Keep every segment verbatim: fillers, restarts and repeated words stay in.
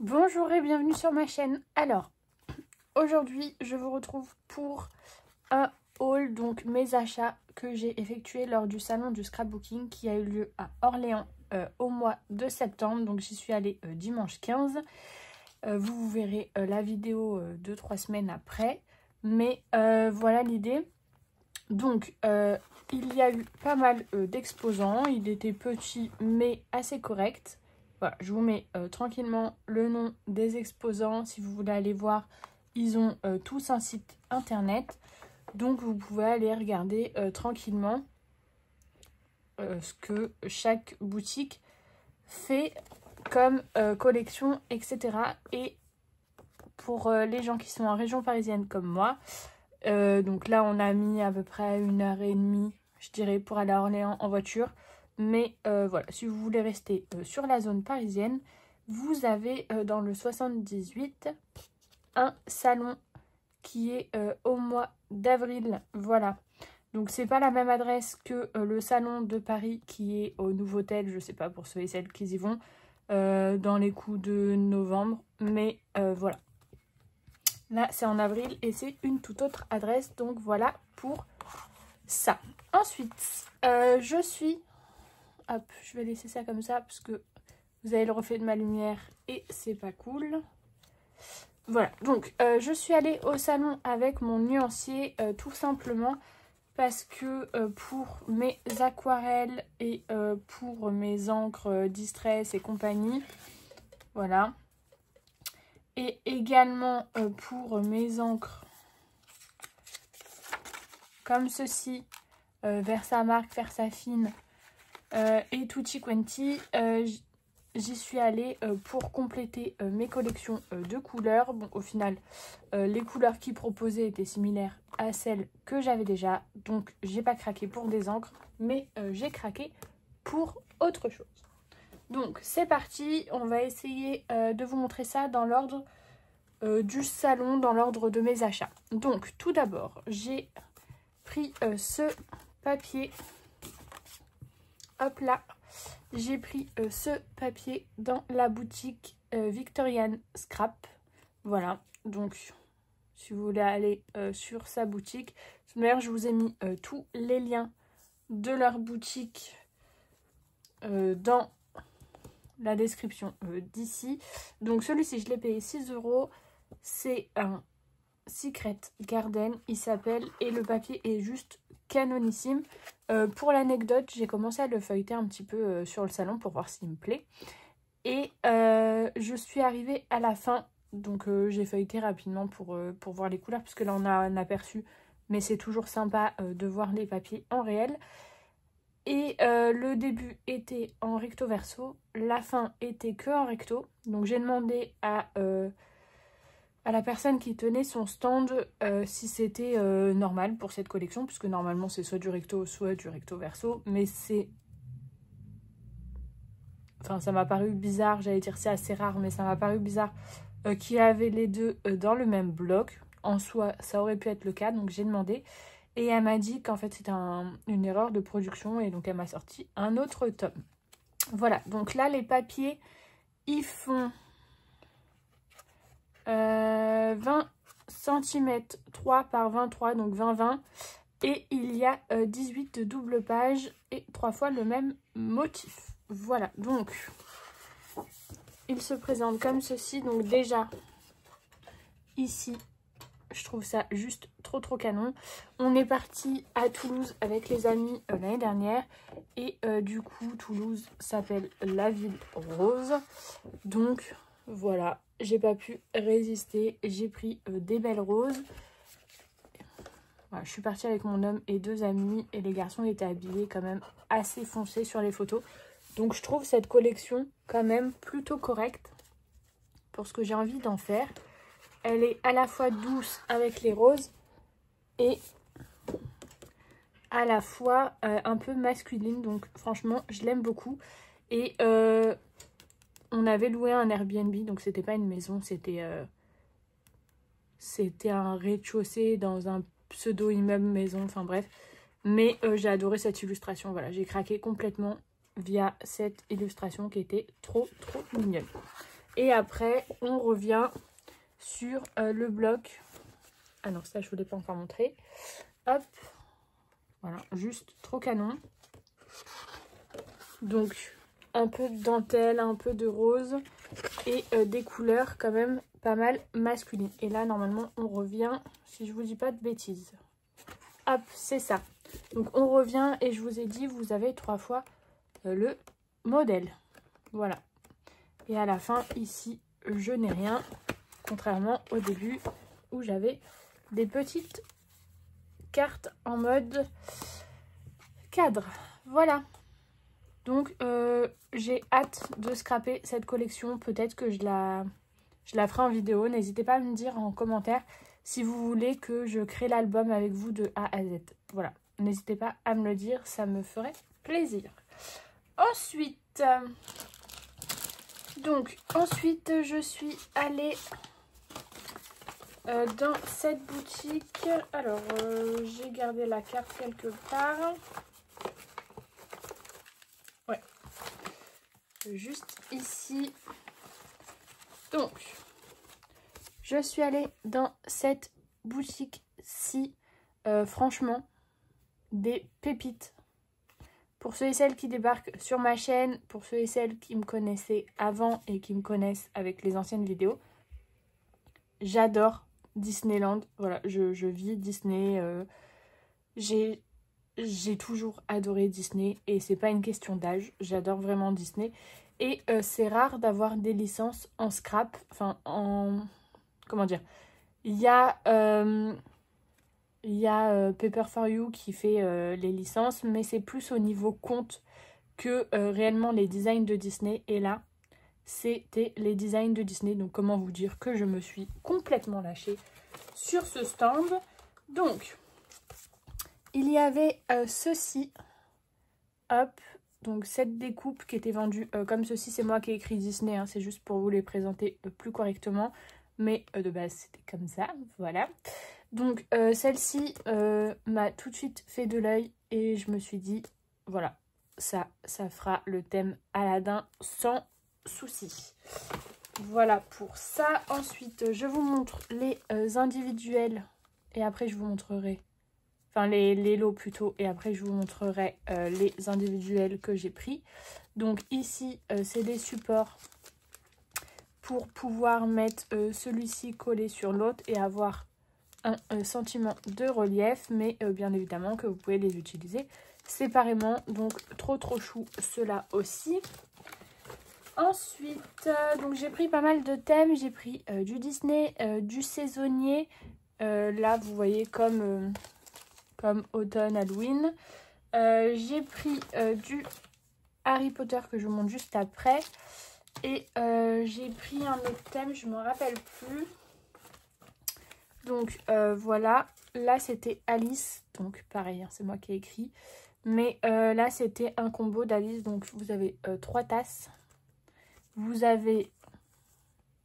Bonjour et bienvenue sur ma chaîne. Alors, aujourd'hui, je vous retrouve pour un haul, donc mes achats que j'ai effectués lors du salon du scrapbooking qui a eu lieu à Orléans euh, au mois de septembre. Donc, j'y suis allée euh, dimanche quinze. Euh, vous, vous verrez euh, la vidéo euh, deux trois semaines après. Mais euh, voilà l'idée. Donc, euh, il y a eu pas mal euh, d'exposants. Il était petit mais assez correct. Voilà, je vous mets euh, tranquillement le nom des exposants. Si vous voulez aller voir, ils ont euh, tous un site internet. Donc, vous pouvez aller regarder euh, tranquillement euh, ce que chaque boutique fait comme euh, collection, et cetera. Et pour euh, les gens qui sont en région parisienne comme moi, euh, donc là, on a mis à peu près une heure et demie, je dirais, pour aller à Orléans en voiture. Mais euh, voilà, si vous voulez rester euh, sur la zone parisienne, vous avez euh, dans le soixante-dix-huit un salon qui est euh, au mois d'avril. Voilà, donc c'est pas la même adresse que euh, le salon de Paris qui est au Nouveau-Tel, je sais pas pour ceux et celles qui y vont, euh, dans les coups de novembre. Mais euh, voilà, là c'est en avril et c'est une toute autre adresse. Donc voilà pour ça. Ensuite, euh, je suis... Hop, je vais laisser ça comme ça parce que vous avez le reflet de ma lumière et c'est pas cool. Voilà, donc euh, je suis allée au salon avec mon nuancier euh, tout simplement parce que euh, pour mes aquarelles et euh, pour mes encres euh, Distress et compagnie, voilà. Et également euh, pour mes encres comme ceci, euh, VersaMark, VersaFine, Euh, et Tutti Quanti, euh, j'y suis allée euh, pour compléter euh, mes collections euh, de couleurs. Bon, au final, euh, les couleurs qu'ils proposaient étaient similaires à celles que j'avais déjà. Donc, j'ai pas craqué pour des encres, mais euh, j'ai craqué pour autre chose. Donc, c'est parti. On va essayer euh, de vous montrer ça dans l'ordre euh, du salon, dans l'ordre de mes achats. Donc, tout d'abord, j'ai pris euh, ce papier... Hop là, j'ai pris euh, ce papier dans la boutique euh, Victorian Scrap. Voilà, donc si vous voulez aller euh, sur sa boutique. D'ailleurs, je vous ai mis euh, tous les liens de leur boutique euh, dans la description euh, d'ici. Donc celui-ci, je l'ai payé six euros. C'est un Secret Garden, il s'appelle, et le papier est juste canonissime. Euh, pour l'anecdote, j'ai commencé à le feuilleter un petit peu euh, sur le salon pour voir s'il me plaît. Et euh, je suis arrivée à la fin, donc euh, j'ai feuilleté rapidement pour, euh, pour voir les couleurs, puisque là on a un aperçu, mais c'est toujours sympa euh, de voir les papiers en réel. Et euh, le début était en recto verso, la fin était que en recto. Donc j'ai demandé à... Euh, à la personne qui tenait son stand euh, si c'était euh, normal pour cette collection, puisque normalement c'est soit du recto, soit du recto verso, mais c'est... Enfin, ça m'a paru bizarre, j'allais dire c'est assez rare, mais ça m'a paru bizarre euh, qu'il y avait les deux euh, dans le même bloc. En soi, ça aurait pu être le cas, donc j'ai demandé. Et elle m'a dit qu'en fait c'était un, une erreur de production, et donc elle m'a sorti un autre tome. Voilà, donc là les papiers, ils font... Euh, vingt centimètres trois par vingt-trois, donc vingt vingt, et il y a euh, dix-huit doubles pages et trois fois le même motif. Voilà, donc il se présente comme ceci. Donc déjà ici, je trouve ça juste trop trop canon. On est parti à Toulouse avec les amis euh, l'année dernière, et euh, du coup Toulouse s'appelle la ville rose, donc voilà, j'ai pas pu résister, j'ai pris euh, des belles roses. Voilà, je suis partie avec mon homme et deux amis, et les garçons étaient habillés quand même assez foncés sur les photos. Donc je trouve cette collection quand même plutôt correcte pour ce que j'ai envie d'en faire. Elle est à la fois douce avec les roses et à la fois euh, un peu masculine. Donc franchement, je l'aime beaucoup. Et... Euh, on avait loué un Airbnb, donc c'était pas une maison, c'était euh, c'était un rez-de-chaussée dans un pseudo-immeuble maison, enfin bref. Mais euh, j'ai adoré cette illustration, voilà, j'ai craqué complètement via cette illustration qui était trop trop mignonne. Et après, on revient sur euh, le bloc. Ah non, ça, je ne vous l'ai pas encore montré. Hop. Voilà, juste trop canon. Donc, un peu de dentelle, un peu de rose. Et euh, des couleurs quand même pas mal masculines. Et là, normalement, on revient, si je ne vous dis pas de bêtises. Hop, c'est ça. Donc, on revient et je vous ai dit, vous avez trois fois euh, le modèle. Voilà. Et à la fin, ici, je n'ai rien. Contrairement au début où j'avais des petites cartes en mode cadre. Voilà. Donc, euh, j'ai hâte de scraper cette collection. Peut-être que je la, je la ferai en vidéo. N'hésitez pas à me dire en commentaire si vous voulez que je crée l'album avec vous de A à Z. Voilà. N'hésitez pas à me le dire. Ça me ferait plaisir. Ensuite... Euh... Donc, ensuite, je suis allée euh, dans cette boutique. Alors, euh, j'ai gardé la carte quelque part. Ouais. Juste ici. Donc, je suis allée dans cette boutique-ci. Euh, franchement, des pépites. Pour ceux et celles qui débarquent sur ma chaîne, pour ceux et celles qui me connaissaient avant et qui me connaissent avec les anciennes vidéos, j'adore Disneyland. Voilà, je, je vis Disney. Euh, j'ai j'ai toujours adoré Disney et c'est pas une question d'âge. J'adore vraiment Disney. Et euh, c'est rare d'avoir des licences en scrap. Enfin, en... Comment dire ? Il y a... Euh, Il y a euh, Paper For You qui fait euh, les licences, mais c'est plus au niveau compte que euh, réellement les designs de Disney. Et là, c'était les designs de Disney. Donc, comment vous dire que je me suis complètement lâchée sur ce stand. Donc, il y avait euh, ceci. Hop, donc cette découpe qui était vendue euh, comme ceci. C'est moi qui ai écrit Disney, hein, c'est juste pour vous les présenter euh, plus correctement. Mais euh, de base, c'était comme ça, voilà. Donc, euh, celle-ci euh, m'a tout de suite fait de l'œil et je me suis dit, voilà, ça, ça fera le thème Aladdin sans souci. Voilà pour ça. Ensuite, je vous montre les euh, individuels et après, je vous montrerai, enfin, les, les lots plutôt. Et après, je vous montrerai euh, les individuels que j'ai pris. Donc, ici, euh, c'est des supports pour pouvoir mettre euh, celui-ci collé sur l'autre et avoir... un euh, sentiment de relief, mais euh, bien évidemment que vous pouvez les utiliser séparément, donc trop trop chou cela aussi. Ensuite, euh, donc j'ai pris pas mal de thèmes, j'ai pris euh, du Disney, euh, du saisonnier, euh, là vous voyez comme, euh, comme automne, Halloween. Euh, j'ai pris euh, du Harry Potter que je vous montre juste après, et euh, j'ai pris un autre thème, je ne me rappelle plus. Donc euh, voilà, là c'était Alice, donc pareil, hein, c'est moi qui ai écrit. Mais euh, là c'était un combo d'Alice, donc vous avez euh, trois tasses. Vous avez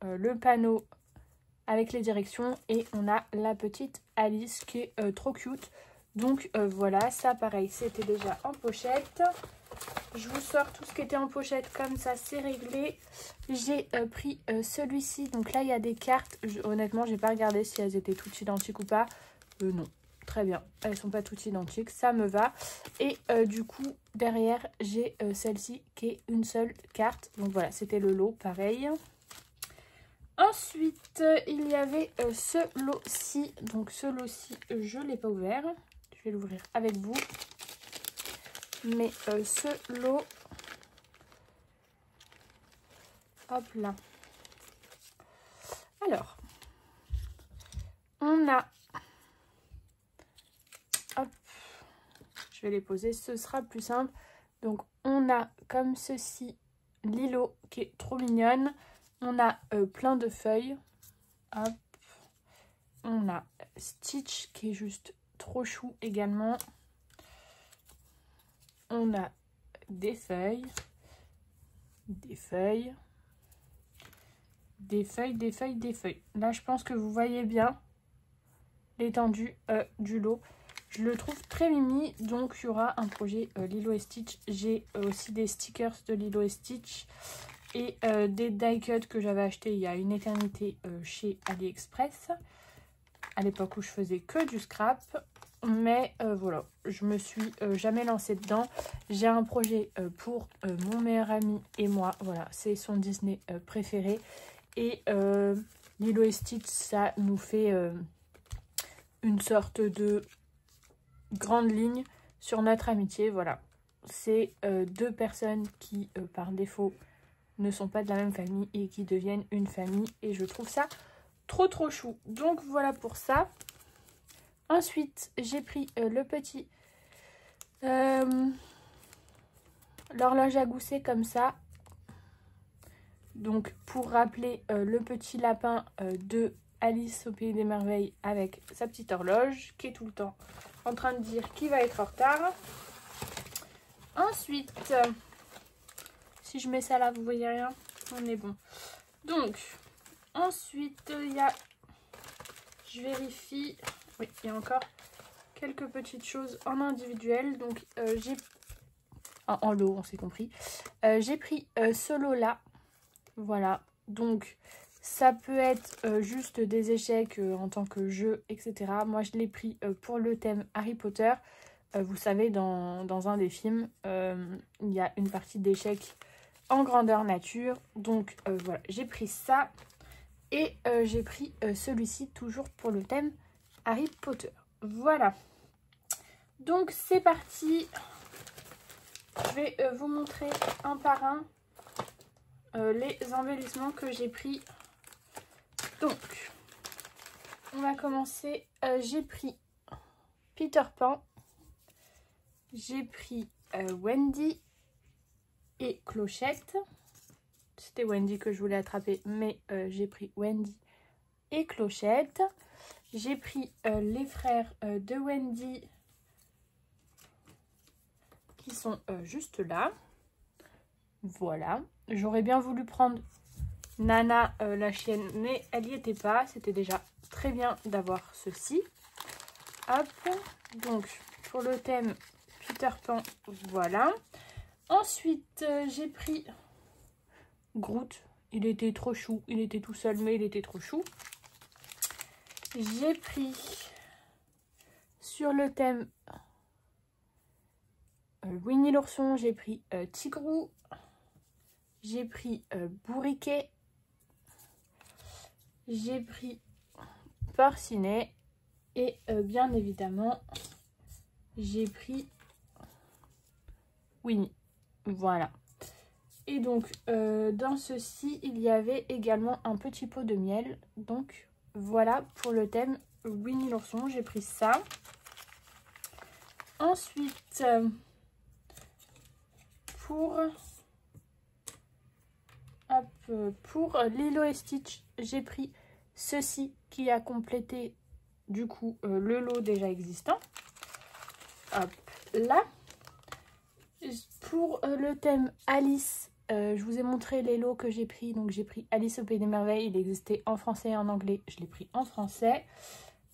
euh, le panneau avec les directions et on a la petite Alice qui est euh, trop cute. Donc euh, voilà, ça pareil, c'était déjà en pochette. Je vous sors tout ce qui était en pochette comme ça, c'est réglé. J'ai euh, pris euh, celui-ci. Donc là, il y a des cartes. Je, honnêtement, j'ai pas regardé si elles étaient toutes identiques ou pas. Euh, non, très bien. Elles sont pas toutes identiques, ça me va. Et euh, du coup, derrière, j'ai euh, celle-ci qui est une seule carte. Donc voilà, c'était le lot, pareil. Ensuite, euh, il y avait euh, ce lot-ci. Donc ce lot-ci, je l'ai pas ouvert. Je vais l'ouvrir avec vous. Mais euh, ce lot, hop là, alors, on a, hop, je vais les poser, ce sera plus simple. Donc, on a comme ceci, Lilo qui est trop mignonne, on a euh, plein de feuilles, hop, on a Stitch qui est juste trop chou également. On a des feuilles, des feuilles, des feuilles, des feuilles, des feuilles. Là, je pense que vous voyez bien l'étendue euh, du lot. Je le trouve très mimi, donc il y aura un projet euh, Lilo et Stitch. J'ai euh, aussi des stickers de Lilo et Stitch. et euh, des die cuts que j'avais acheté il y a une éternité euh, chez AliExpress, à l'époque où je faisais que du scrap. Mais euh, voilà, je me suis euh, jamais lancée dedans. J'ai un projet euh, pour euh, mon meilleur ami et moi. Voilà, c'est son Disney euh, préféré. Et euh, Lilo et Stitch, ça nous fait euh, une sorte de grande ligne sur notre amitié. Voilà, c'est euh, deux personnes qui, euh, par défaut, ne sont pas de la même famille et qui deviennent une famille. Et je trouve ça trop trop chou. Donc voilà pour ça. Ensuite, j'ai pris euh, le petit, euh, l'horloge à gousset comme ça. Donc, pour rappeler euh, le petit lapin euh, de Alice au Pays des Merveilles avec sa petite horloge qui est tout le temps en train de dire qu'il va être en retard. Ensuite, euh, si je mets ça là, vous voyez rien, on est bon. Donc, ensuite, il y a, je vérifie... Oui, il y a encore quelques petites choses en individuel. Donc, euh, j'ai... Ah, en lot, on s'est compris. Euh, j'ai pris euh, ce lot-là. Voilà. Donc, ça peut être euh, juste des échecs euh, en tant que jeu, et cetera. Moi, je l'ai pris euh, pour le thème Harry Potter. Euh, vous savez, dans, dans un des films, euh, il y a une partie d'échecs en grandeur nature. Donc, euh, voilà. J'ai pris ça. Et euh, j'ai pris euh, celui-ci, toujours pour le thème Harry Potter. Voilà, donc c'est parti. Je vais euh, vous montrer un par un euh, les embellissements que j'ai pris. Donc on va commencer. Euh, j'ai pris Peter Pan, j'ai pris euh, Wendy et Clochette. C'était Wendy que je voulais attraper, mais euh, j'ai pris Wendy et Clochette. J'ai pris euh, les frères euh, de Wendy qui sont euh, juste là. Voilà. J'aurais bien voulu prendre Nana euh, la chienne, mais elle n'y était pas. C'était déjà très bien d'avoir ceci. Hop. Donc, pour le thème Peter Pan, voilà. Ensuite, euh, j'ai pris Groot. Il était trop chou. Il était tout seul, mais il était trop chou. J'ai pris sur le thème euh, Winnie l'ourson, j'ai pris euh, Tigrou, j'ai pris euh, Bourriquet, j'ai pris Porcinet et euh, bien évidemment j'ai pris Winnie. Voilà. Et donc euh, dans ceci il y avait également un petit pot de miel, donc voilà pour le thème Winnie l'ourson, j'ai pris ça. Ensuite, pour, hop, pour Lilo et Stitch, j'ai pris ceci qui a complété du coup le lot déjà existant. Hop, là. Pour le thème Alice, Euh, je vous ai montré les lots que j'ai pris. Donc j'ai pris Alice au Pays des Merveilles. Il existait en français et en anglais. Je l'ai pris en français.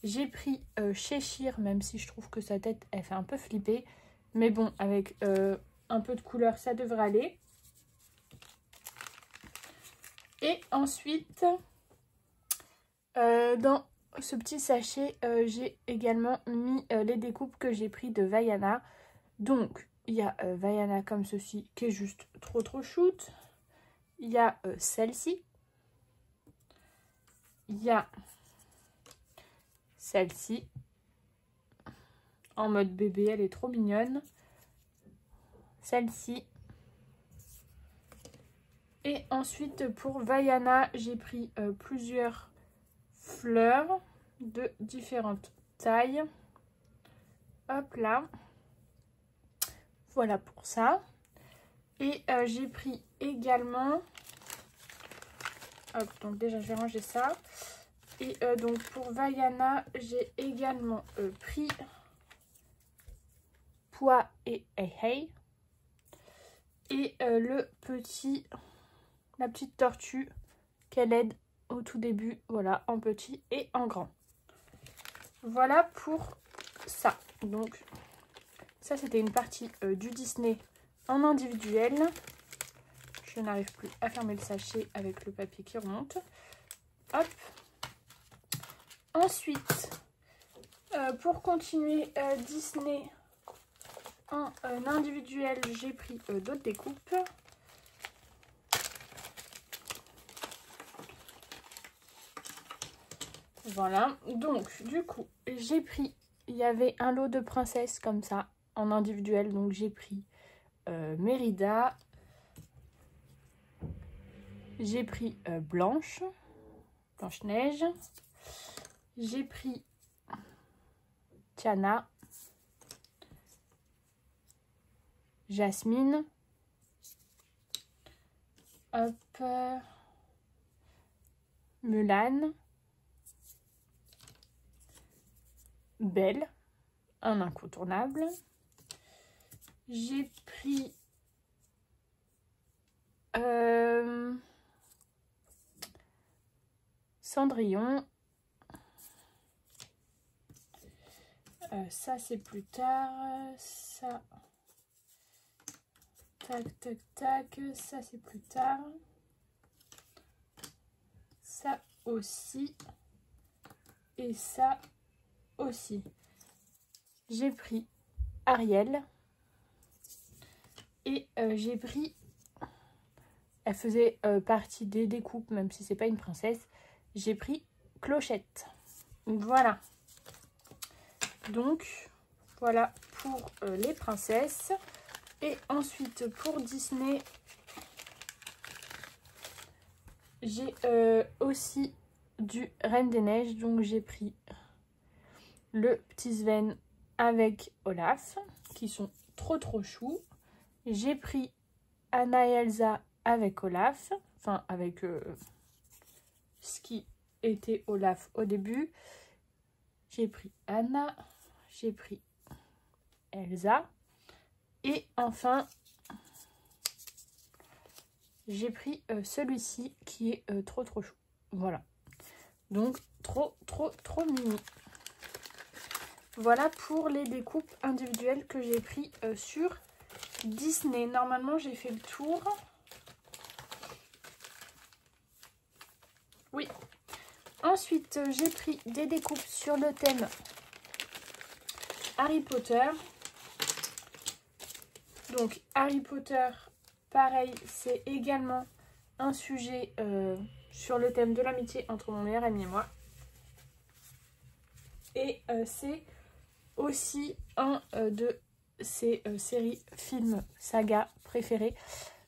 J'ai pris euh, Cheshire, même si je trouve que sa tête, elle fait un peu flipper. Mais bon, avec euh, un peu de couleur, ça devrait aller. Et ensuite, euh, dans ce petit sachet, euh, j'ai également mis euh, les découpes que j'ai pris de Vaiana. Donc... il y a euh, Vaiana comme ceci qui est juste trop trop shoot. Il y a euh, celle-ci. Il y a celle-ci. En mode bébé, elle est trop mignonne. Celle-ci. Et ensuite pour Vaiana, j'ai pris euh, plusieurs fleurs de différentes tailles. Hop là. Voilà pour ça. Et euh, j'ai pris également... Hop, donc déjà je vais ranger ça. Et euh, donc pour Vaiana, j'ai également euh, pris Pois et Hey Hey. Et euh, le petit... la petite tortue qu'elle aide au tout début. Voilà, en petit et en grand. Voilà pour ça. Donc... ça, c'était une partie euh, du Disney en individuel. Je je n'arrive plus à fermer le sachet avec le papier qui remonte. Hop. Ensuite, euh, pour continuer euh, Disney en euh, individuel, j'ai pris euh, d'autres découpes. Voilà, donc du coup, j'ai pris, il y avait un lot de princesses comme ça, en individuel, donc j'ai pris euh, Merida, j'ai pris euh, Blanche, Blanche Neige, j'ai pris Tiana, Jasmine, hop, euh, Mulan, Belle, un incontournable. J'ai pris euh, Cendrillon. Euh, ça, c'est plus tard. Ça, tac, tac, tac. Ça, c'est plus tard. Ça aussi. Et ça aussi. J'ai pris Ariel et euh, j'ai pris, elle faisait euh, partie des découpes même si c'est pas une princesse, j'ai pris Clochette. Voilà, donc voilà pour euh, les princesses. Et ensuite pour Disney, j'ai euh, aussi du Reine des Neiges, donc j'ai pris le petit Sven avec Olaf, qui sont trop trop choux. J'ai pris Anna et Elsa avec Olaf, enfin avec euh, ce qui était Olaf au début. J'ai pris Anna, j'ai pris Elsa. Et enfin, j'ai pris euh, celui-ci qui est euh, trop trop chou. Voilà. Donc trop trop trop mimi. Voilà pour les découpes individuelles que j'ai pris euh, sur Disney. Normalement, j'ai fait le tour. Oui. Ensuite, euh, j'ai pris des découpes sur le thème Harry Potter. Donc, Harry Potter, pareil, c'est également un sujet euh, sur le thème de l'amitié entre mon meilleur ami et moi. Et euh, c'est aussi un euh, de ses euh, séries, films, sagas préférées.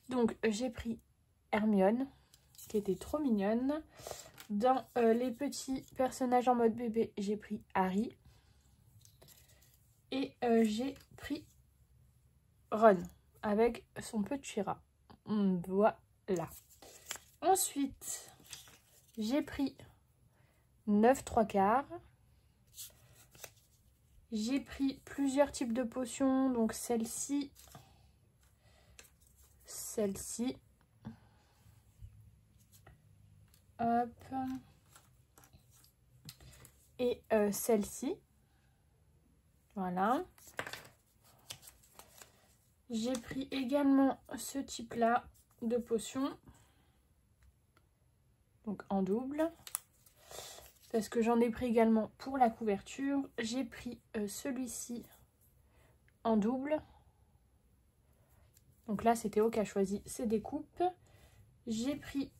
Donc j'ai pris Hermione, qui était trop mignonne. Dans euh, les petits personnages en mode bébé, j'ai pris Harry. Et euh, j'ai pris Ron, avec son petit rat. Voilà. Ensuite, j'ai pris neuf trois quarts. J'ai pris plusieurs types de potions, donc celle-ci, celle-ci, hop, et euh, celle-ci, voilà. J'ai pris également ce type-là de potion, donc en double. Parce que j'en ai pris également pour la couverture. J'ai pris euh, celui-ci en double. Donc là, c'est Théo qui a choisi ses découpes. J'ai pris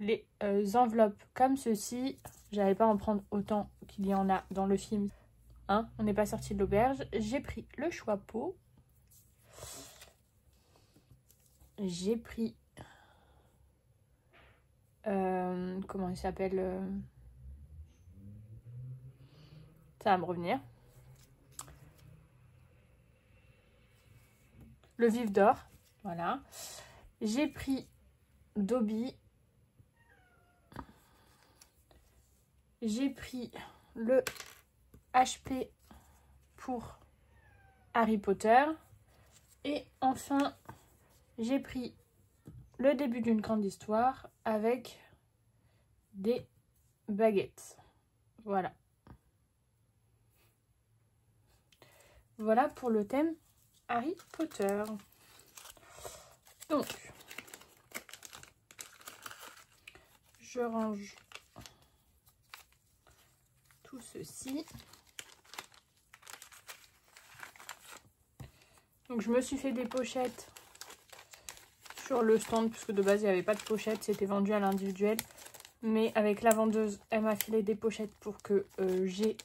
les euh, enveloppes comme ceci. J'allais pas en prendre autant qu'il y en a dans le film. Hein, on n'est pas sorti de l'auberge. J'ai pris le chapeau. J'ai pris... Euh, comment il s'appelle euh... ça va me revenir, le vif d'or, voilà. J'ai pris Dobby, j'ai pris le H P pour Harry Potter et enfin j'ai pris le début d'une grande histoire avec des baguettes. Voilà. Voilà pour le thème Harry Potter. Donc, je range tout ceci. Donc, je me suis fait des pochettes sur le stand, puisque de base, il n'y avait pas de pochette, c'était vendu à l'individuel. Mais avec la vendeuse, elle m'a filé des pochettes pour que euh, j'ai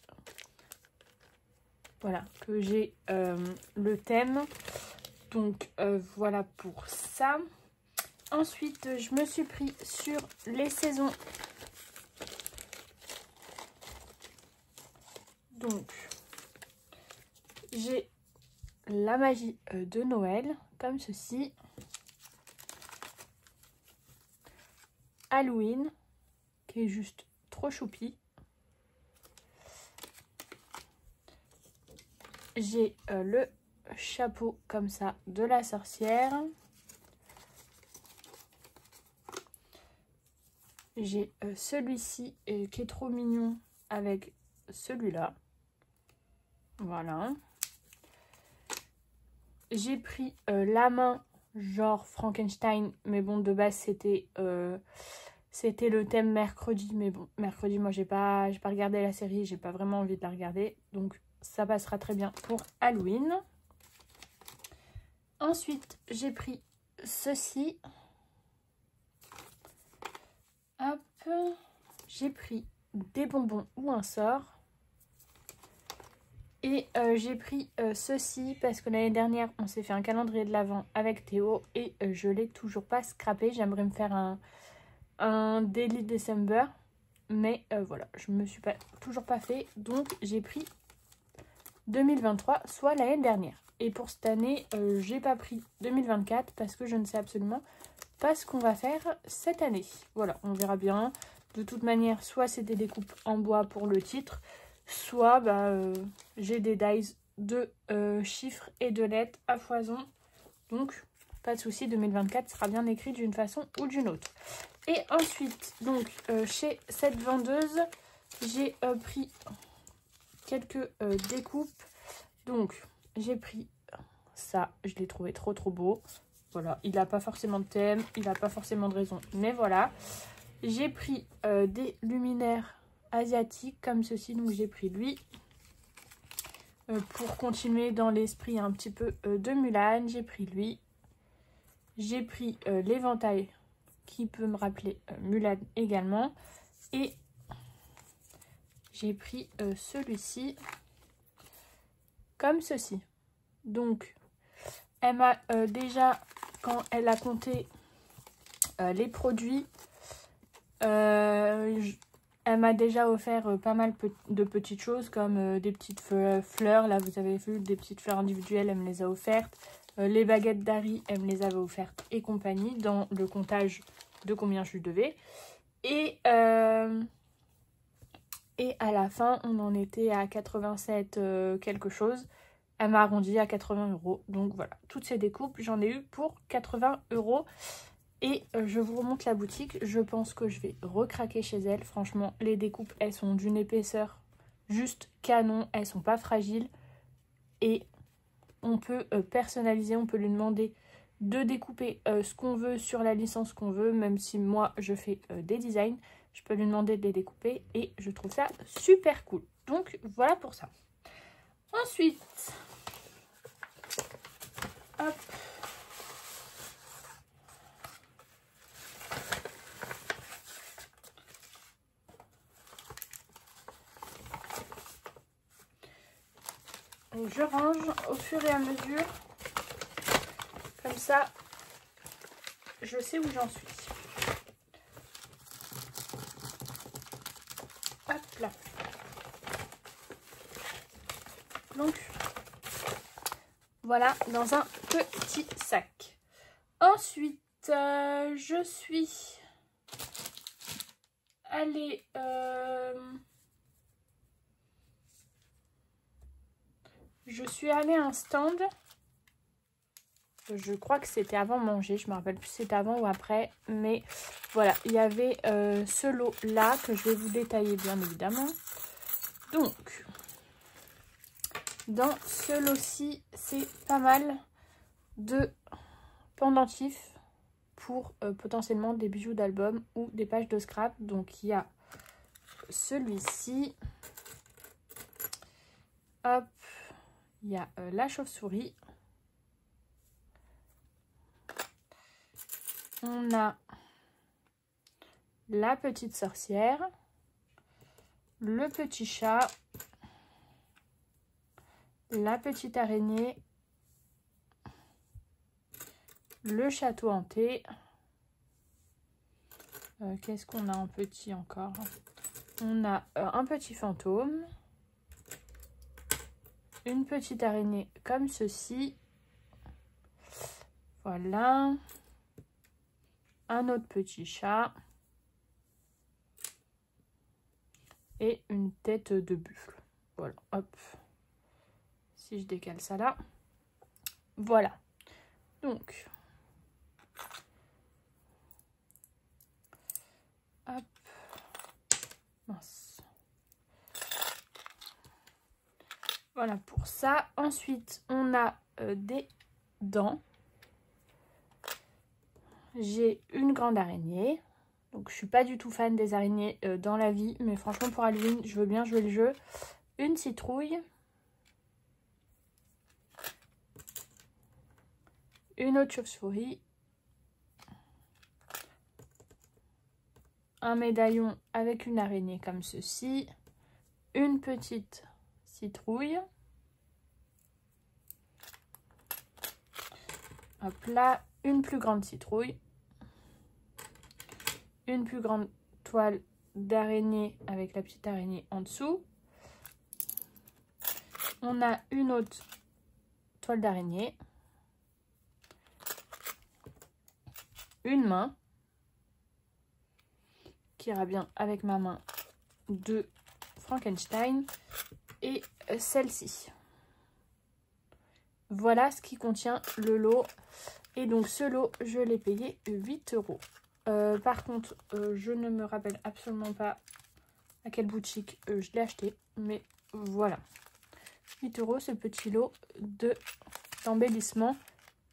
voilà, que j'ai euh, le thème. Donc euh, voilà pour ça. Ensuite, je me suis pris sur les saisons. Donc, j'ai la magie de Noël, comme ceci. Halloween, qui est juste trop choupi. J'ai euh, le chapeau comme ça de la sorcière. J'ai euh, celui-ci euh, qui est trop mignon avec celui-là. Voilà. J'ai pris euh, la main genre Frankenstein, mais bon, de base c'était euh, c'était le thème mercredi, mais bon, mercredi moi j'ai pas j'ai pas regardé la série, j'ai pas vraiment envie de la regarder, donc ça passera très bien pour Halloween. Ensuite, j'ai pris ceci. Hop, j'ai pris des bonbons ou un sort. Et euh, j'ai pris euh, ceci parce que l'année dernière, on s'est fait un calendrier de l'Avent avec Théo. Et euh, je l'ai toujours pas scrappé. J'aimerais me faire un, un Daily December. Mais euh, voilà, je me suis pas, toujours pas fait. Donc, j'ai pris deux mille vingt-trois, soit l'année dernière. Et pour cette année, euh, j'ai pas pris deux mille vingt-quatre parce que je ne sais absolument pas ce qu'on va faire cette année. Voilà, on verra bien. De toute manière, soit c'est des découpes en bois pour le titre... Soit bah, euh, j'ai des dies de euh, chiffres et de lettres à foison. Donc, pas de souci, deux mille vingt-quatre sera bien écrit d'une façon ou d'une autre. Et ensuite, donc euh, chez cette vendeuse, j'ai euh, pris quelques euh, découpes. Donc, j'ai pris ça. Je l'ai trouvé trop trop beau. Voilà, il n'a pas forcément de thème, il n'a pas forcément de raison. Mais voilà, j'ai pris euh, des luminaires asiatique comme ceci, donc j'ai pris lui euh, pour continuer dans l'esprit un petit peu euh, de Mulan. J'ai pris lui, j'ai pris euh, l'éventail qui peut me rappeler euh, Mulan également, et j'ai pris euh, celui-ci comme ceci. Donc elle m'a euh, déjà, quand elle a compté euh, les produits, euh, je Elle m'a déjà offert pas mal de petites choses comme des petites fleurs. Là, vous avez vu, des petites fleurs individuelles, elle me les a offertes. Les baguettes d'Harry, elle me les avait offertes et compagnie dans le comptage de combien je lui devais. Et, euh, et à la fin, on en était à quatre-vingt-sept euh, quelque chose. Elle m'a arrondi à quatre-vingts euros. Donc voilà, toutes ces découpes, j'en ai eu pour quatre-vingts euros. Et je vous remonte la boutique, je pense que je vais recraquer chez elle. Franchement, les découpes, elles sont d'une épaisseur juste canon, elles sont pas fragiles. Et on peut personnaliser, on peut lui demander de découper ce qu'on veut sur la licence qu'on veut. Même si moi, je fais des designs, je peux lui demander de les découper et je trouve ça super cool. Donc, voilà pour ça. Ensuite, hop. Donc je range au fur et à mesure, comme ça je sais où j'en suis. Hop là. Donc voilà, dans un petit sac. Ensuite, euh, je suis allée... Euh... Je suis allée à un stand, je crois que c'était avant manger, je me rappelle plus si c'était avant ou après, mais voilà, il y avait euh, ce lot là que je vais vous détailler bien évidemment. Donc, dans ce lot-ci, c'est pas mal de pendentifs, pour euh, potentiellement des bijoux d'album ou des pages de scrap. Donc il y a celui-ci. Hop, il y a euh, la chauve-souris. On a la petite sorcière, le petit chat, la petite araignée, le château hanté. Euh, Qu'est-ce qu'on a en petit encore? On a euh, un petit fantôme, une petite araignée comme ceci. Voilà. Un autre petit chat. Et une tête de buffle. Voilà, hop. Si je décale ça là. Voilà. Donc. Hop. Mince. Voilà pour ça. Ensuite, on a euh, des dents. J'ai une grande araignée. Donc je suis pas du tout fan des araignées euh, dans la vie. Mais franchement pour Halloween, je veux bien jouer le jeu. Une citrouille. Une autre chauve-souris. Un médaillon avec une araignée comme ceci. Une petite citrouille. Hop là, une plus grande citrouille. Une plus grande toile d'araignée avec la petite araignée en dessous. On a une autre toile d'araignée. Une main. Qui ira bien avec ma main de Frankenstein. Et celle-ci. Voilà ce qui contient le lot. Et donc ce lot, je l'ai payé huit euros. Euh, par contre, euh, je ne me rappelle absolument pas à quelle boutique euh, je l'ai acheté. Mais voilà. huit euros, ce petit lot de d'embellissement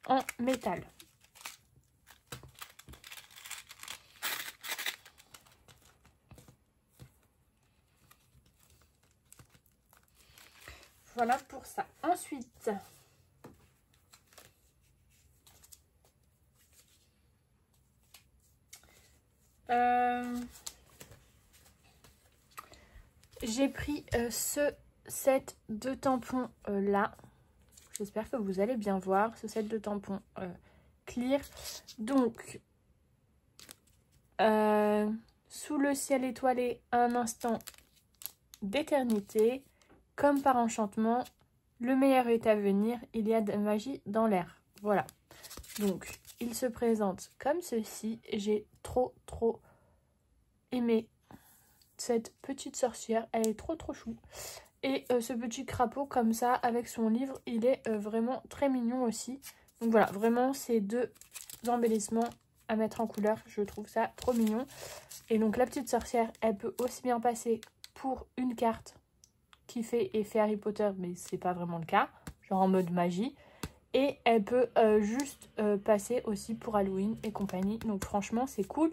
en métal. Voilà pour ça. Ensuite... Euh, j'ai pris euh, ce set de tampons euh, là. J'espère que vous allez bien voir ce set de tampons euh, clear. Donc, euh, sous le ciel étoilé, un instant d'éternité. Comme par enchantement, le meilleur est à venir. Il y a de la magie dans l'air. Voilà. Donc... il se présente comme ceci. J'ai trop trop aimé cette petite sorcière. Elle est trop trop chou. Et euh, ce petit crapaud comme ça avec son livre, il est euh, vraiment très mignon aussi. Donc voilà, vraiment ces deux embellissements à mettre en couleur. Je trouve ça trop mignon. Et donc la petite sorcière, elle peut aussi bien passer pour une carte qui fait effet Harry Potter. Mais c'est pas vraiment le cas. Genre en mode magie. Et elle peut euh, juste euh, passer aussi pour Halloween et compagnie. Donc franchement, c'est cool.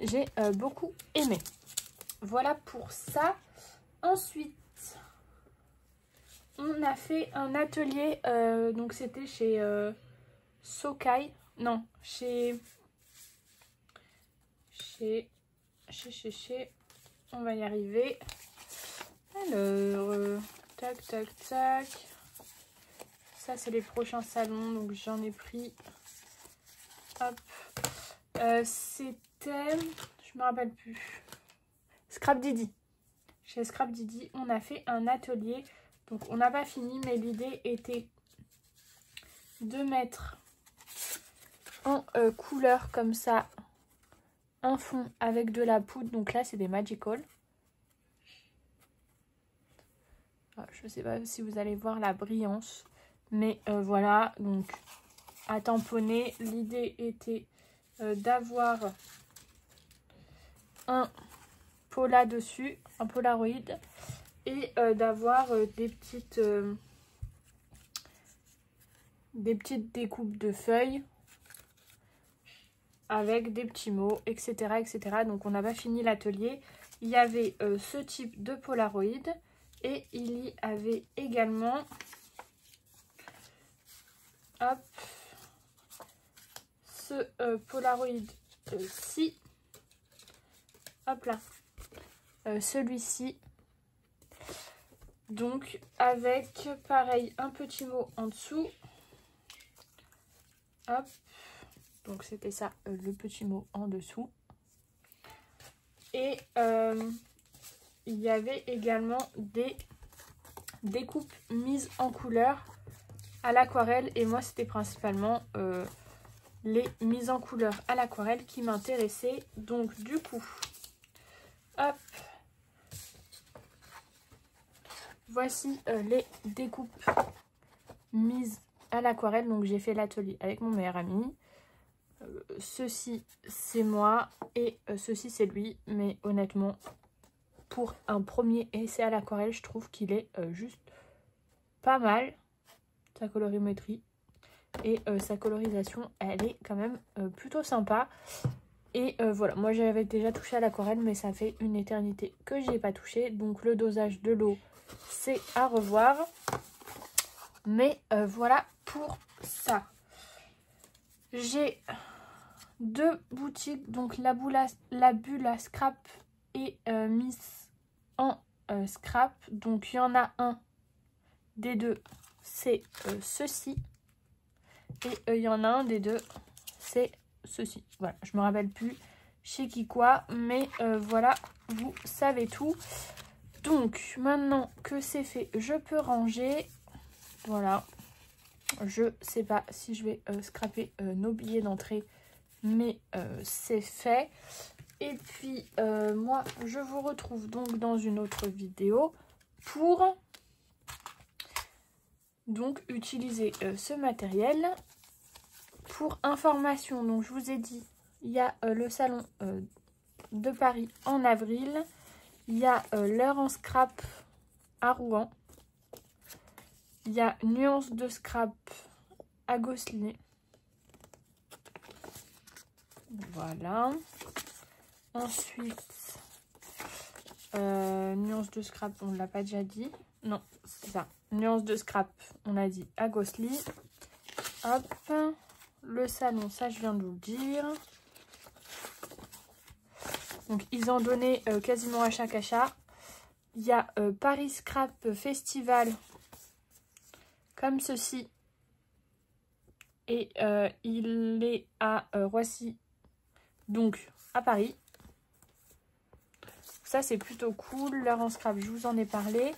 J'ai euh, beaucoup aimé. Voilà pour ça. Ensuite, on a fait un atelier. Euh, donc c'était chez euh, Sokai. Non, chez... Chez... Chez... Chez... Chez... On va y arriver. Alors... Euh, tac, tac, tac... Ça, c'est les prochains salons, donc j'en ai pris. Hop. Euh, C'était... Je me rappelle plus. Scrap Didi. Chez Scrap Didi, on a fait un atelier. Donc, on n'a pas fini, mais l'idée était de mettre en euh, couleur comme ça un fond avec de la poudre. Donc là, c'est des Magical. Alors, je ne sais pas si vous allez voir la brillance. Mais euh, voilà, donc à tamponner, l'idée était euh, d'avoir un pola dessus, un polaroid, et euh, d'avoir euh, des petites euh, des petites découpes de feuilles avec des petits mots, et cetera, et cetera. Donc on n'a pas fini l'atelier. Il y avait euh, ce type de Polaroid et il y avait également hop, ce euh, Polaroid ci, hop là, euh, celui-ci. Donc avec pareil un petit mot en dessous. Hop. Donc c'était ça, euh, le petit mot en dessous. Et euh, il y avait également des découpes mises en couleur à l'aquarelle. Et moi c'était principalement euh, les mises en couleur à l'aquarelle qui m'intéressaient. Donc du coup, hop, voici euh, les découpes mises à l'aquarelle. Donc j'ai fait l'atelier avec mon meilleur ami. Ceci c'est moi et ceci c'est lui, mais honnêtement pour un premier essai à l'aquarelle je trouve qu'il est euh, juste pas mal. Sa colorimétrie et euh, sa colorisation elle est quand même euh, plutôt sympa. Et euh, voilà, moi j'avais déjà touché à l'aquarelle mais ça fait une éternité que j'y ai pas touché, donc le dosage de l'eau c'est à revoir, mais euh, voilà pour ça. J'ai deux boutiques, donc la, boula, la bulle à scrap et euh, Miss en euh, scrap. Donc il y en a un des deux, c'est euh, ceci. Et euh, il y en a un des deux, c'est ceci. Voilà, je me rappelle plus chez qui quoi, mais euh, voilà, vous savez tout. Donc maintenant que c'est fait, je peux ranger. Voilà. Je sais pas si je vais euh, scraper euh, nos billets d'entrée, mais euh, c'est fait. Et puis, euh, moi, je vous retrouve donc dans une autre vidéo pour donc utiliser euh, ce matériel. Pour information, donc je vous ai dit, il y a euh, le salon euh, de Paris en avril. Il y a euh, l'heure en scrap à Rouen. Il y a Nuance de Scrap à Gosselinay. Voilà. Ensuite, euh, Nuance de Scrap, on ne l'a pas déjà dit. Non, c'est ça. Nuance de Scrap, on a dit à Gosselinay. Hop. Le salon, ça je viens de vous le dire. Donc, ils en donnaient euh, quasiment à chaque achat. Il y a euh, Paris Scrap Festival. Comme ceci, et euh, il est à euh, Roissy, donc à Paris. Ça c'est plutôt cool. L'heure en scrap, je vous en ai parlé.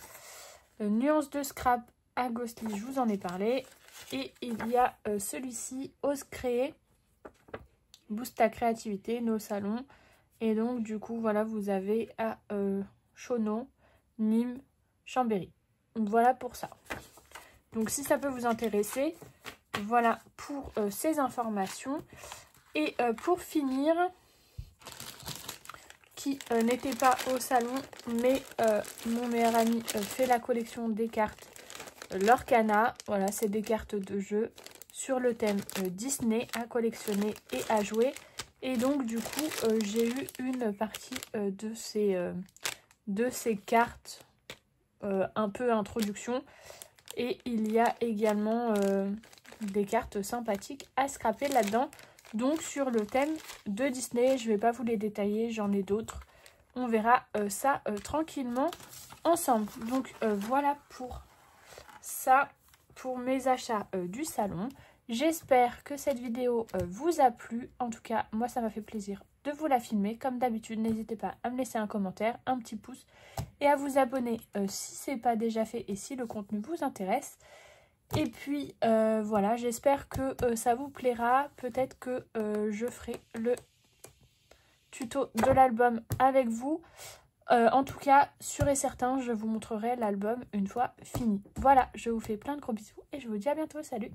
Euh, Nuance de scrap à Gosselinay, je vous en ai parlé. Et il y a euh, celui-ci, Ose créer, boost ta créativité, nos salons. Et donc du coup voilà, vous avez à euh, Chaumont, Nîmes, Chambéry. Donc, voilà pour ça. Donc si ça peut vous intéresser, voilà pour euh, ces informations. Et euh, pour finir, qui euh, n'était pas au salon, mais euh, mon meilleur ami euh, fait la collection des cartes euh, Lorcana. Voilà, c'est des cartes de jeu sur le thème euh, Disney à collectionner et à jouer. Et donc du coup, euh, j'ai eu une partie euh, de, ces, euh, de ces cartes euh, un peu introduction. Et il y a également euh, des cartes sympathiques à scraper là-dedans. Donc sur le thème de Disney, je ne vais pas vous les détailler, j'en ai d'autres. On verra euh, ça euh, tranquillement ensemble. Donc euh, voilà pour ça, pour mes achats euh, du salon. J'espère que cette vidéo euh, vous a plu. En tout cas, moi ça m'a fait plaisir de vous la filmer. Comme d'habitude, n'hésitez pas à me laisser un commentaire, un petit pouce et à vous abonner euh, si ce n'est pas déjà fait et si le contenu vous intéresse. Et puis euh, voilà, j'espère que euh, ça vous plaira. Peut-être que euh, je ferai le tuto de l'album avec vous. Euh, en tout cas, sûr et certain, je vous montrerai l'album une fois fini. Voilà, je vous fais plein de gros bisous et je vous dis à bientôt. Salut!